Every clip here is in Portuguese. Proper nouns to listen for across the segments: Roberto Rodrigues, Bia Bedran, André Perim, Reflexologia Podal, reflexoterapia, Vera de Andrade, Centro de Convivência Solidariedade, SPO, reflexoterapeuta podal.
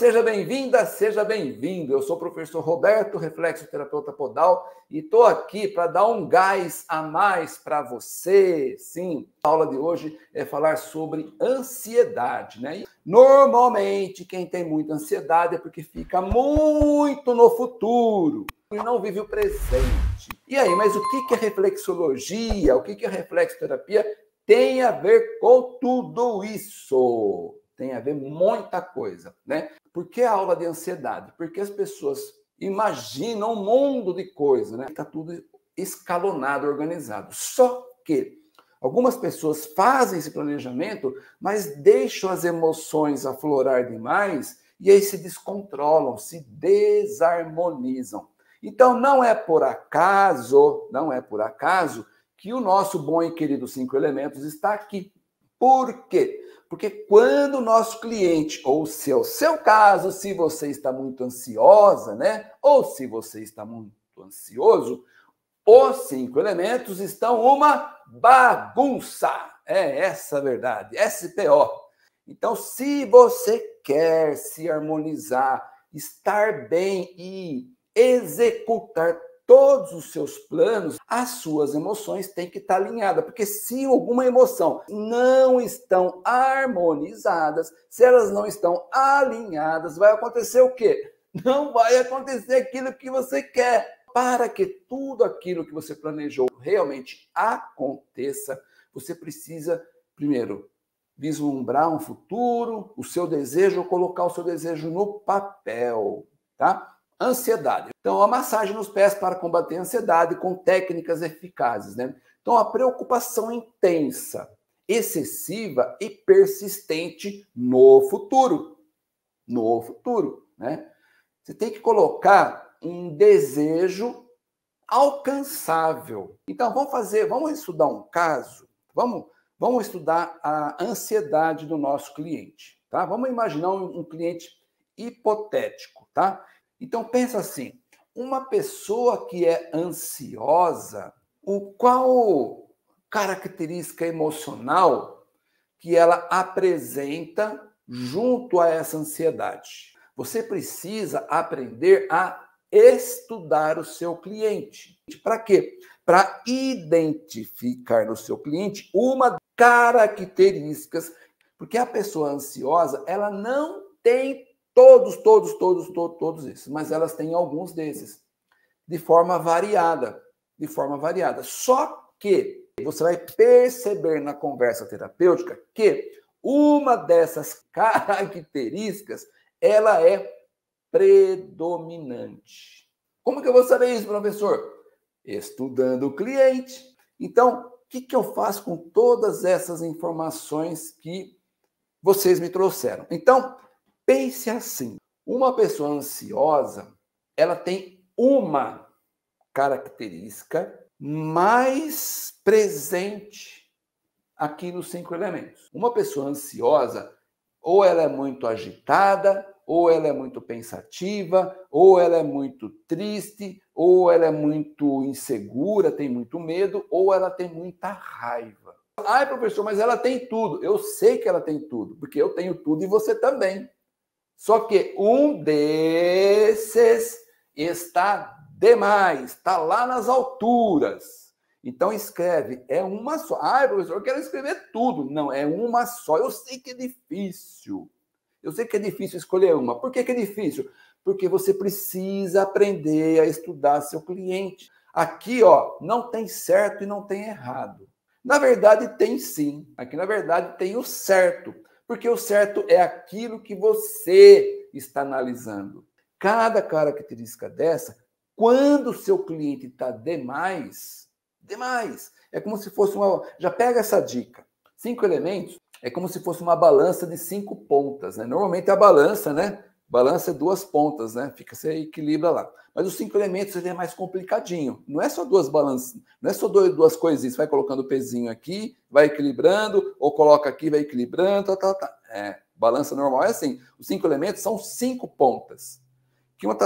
Seja bem-vinda, seja bem-vindo. Eu sou o professor Roberto, reflexoterapeuta podal, e estou aqui para dar um gás a mais para você. Sim, a aula de hoje é falar sobre ansiedade, né? Normalmente, quem tem muita ansiedade é porque fica muito no futuro e não vive o presente. E aí, mas o que é reflexologia, o que é reflexoterapia? Tem a ver com tudo isso. Tem a ver muita coisa, né? Por que a aula de ansiedade? Porque as pessoas imaginam um mundo de coisa, né? Está tudo escalonado, organizado. Só que algumas pessoas fazem esse planejamento, mas deixam as emoções aflorar demais e aí se descontrolam, se desarmonizam. Então não é por acaso que o nosso bom e querido 5 Elementos está aqui. Por quê? Porque quando o nosso cliente, ou se é o seu caso, se você está muito ansiosa, né? Ou se você está muito ansioso, os 5 Elementos estão uma bagunça. É essa a verdade, SPO. Então, se você quer se harmonizar, estar bem e executar todos os seus planos, as suas emoções têm que estar alinhadas, porque se alguma emoção não estão harmonizadas, se elas não estão alinhadas, vai acontecer o quê? Não vai acontecer aquilo que você quer. Para que tudo aquilo que você planejou realmente aconteça, você precisa, primeiro, vislumbrar um futuro, o seu desejo, ou colocar o seu desejo no papel, tá? Ansiedade. Então, a massagem nos pés para combater a ansiedade com técnicas eficazes, né? Então, a preocupação intensa, excessiva e persistente no futuro. No futuro, né? Você tem que colocar um desejo alcançável. Então, vamos estudar um caso. Vamos estudar a ansiedade do nosso cliente, tá? Vamos imaginar um cliente hipotético, tá? Então, pensa assim, uma pessoa que é ansiosa, qual característica emocional que ela apresenta junto a essa ansiedade? Você precisa aprender a estudar o seu cliente. Para quê? Para identificar no seu cliente uma características, porque a pessoa ansiosa, ela não tem todos esses, mas elas têm alguns desses, de forma variada. Só que você vai perceber na conversa terapêutica que uma dessas características, ela é predominante. Como que eu vou saber isso, professor? Estudando o cliente. Então, o que eu faço com todas essas informações que vocês me trouxeram? Então, pense assim, uma pessoa ansiosa, ela tem uma característica mais presente aqui nos 5 Elementos. Uma pessoa ansiosa, ou ela é muito agitada, ou ela é muito pensativa, ou ela é muito triste, ou ela é muito insegura, tem muito medo, ou ela tem muita raiva. Ai, professor, mas ela tem tudo. Eu sei que ela tem tudo, porque eu tenho tudo e você também. Só que um desses está demais, está lá nas alturas. Então escreve, é uma só. Ai, professor, eu quero escrever tudo. Não, é uma só. Eu sei que é difícil. Eu sei que é difícil escolher uma. Por que é difícil? Porque você precisa aprender a estudar seu cliente. Aqui, ó, não tem certo e não tem errado. Na verdade, tem sim. Aqui, na verdade, tem o certo. Porque o certo é aquilo que você está analisando. Cada característica dessa, quando o seu cliente está demais, é como se fosse uma... Já pega essa dica. 5 Elementos é como se fosse uma balança de 5 pontas, né? Normalmente a balança, né? Balança é 2 pontas, né? Você equilibra lá. Mas os 5 Elementos ele é mais complicadinho. Não é só duas balanças, não é só duas coisinhas. Você vai colocando o pezinho aqui, vai equilibrando, ou coloca aqui, vai equilibrando, tá. É, balança normal é assim. Os 5 Elementos são 5 pontas. Que uma,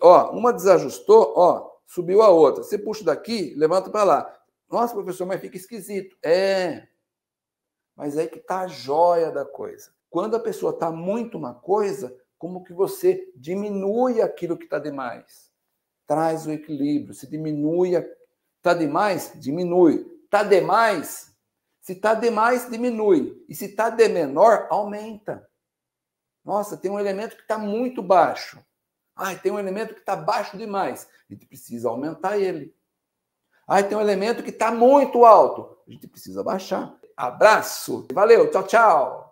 ó, uma desajustou, ó, subiu a outra. Você puxa daqui, levanta para lá. Nossa, professor, mas fica esquisito. É, mas é que tá a joia da coisa. Quando a pessoa tá muito uma coisa, como que você diminui aquilo que está demais. Traz o equilíbrio, se diminui. Está demais? Diminui. Está demais? Se está demais, diminui. E se está de menor, aumenta. Nossa, tem um elemento que está muito baixo. Ai, tem um elemento que está baixo demais. A gente precisa aumentar ele. Ai, tem um elemento que está muito alto. A gente precisa baixar. Abraço. Valeu, tchau, tchau.